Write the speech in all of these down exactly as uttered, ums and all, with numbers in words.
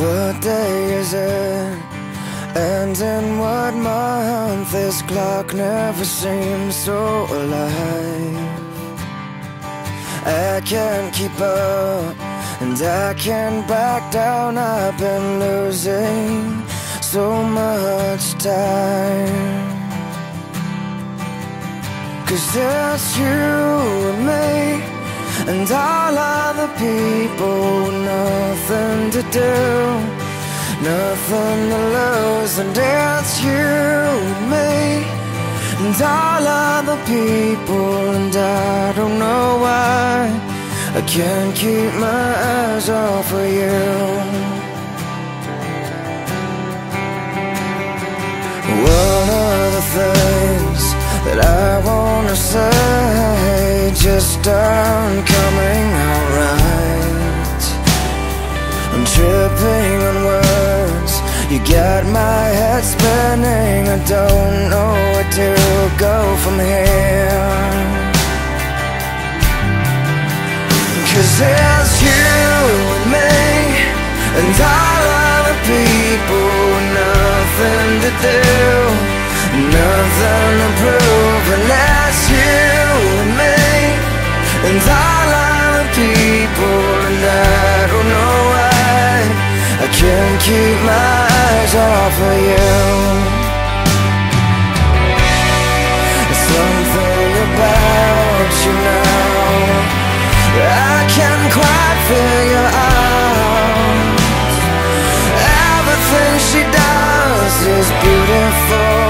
What day is it? And in what month? This clock never seems so alive. I can't keep up, and I can't back down. I've been losing so much time, 'cause it's you and me and all other people, nothing to do, nothing to lose. And it's you and me and all other people, and I don't know why I can't keep my eyes off of you. One of the things that I wanna say just aren't coming out right. I'm tripping on words, you got my head spinning. I don't know where to go from here, 'cause it's you and me and all other people, nothing to do, nothing to prove. And that's you and me and all other people, and I don't know why I can't keep my eyes off of you. Something about you now I can't quite figure out. Everything she does is beautiful,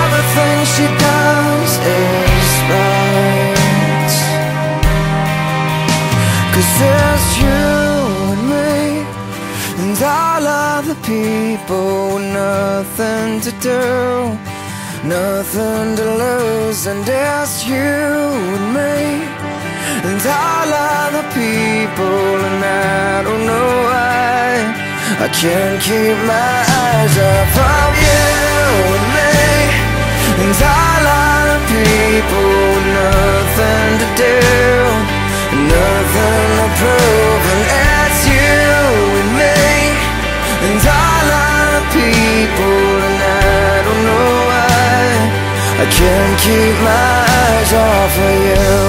everything she does is right. 'Cause it's you and me and all of the people, nothing to do, nothing to lose. And it's you and me and all other people, and I don't know why I can't keep my eyes off of you and me and all other people, nothing to do, nothing to prove. And it's you and me and all other people, and I don't know I can't keep my eyes off of you.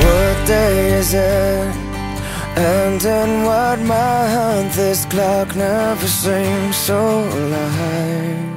What day is it? And in what month? This clock never seems so alive.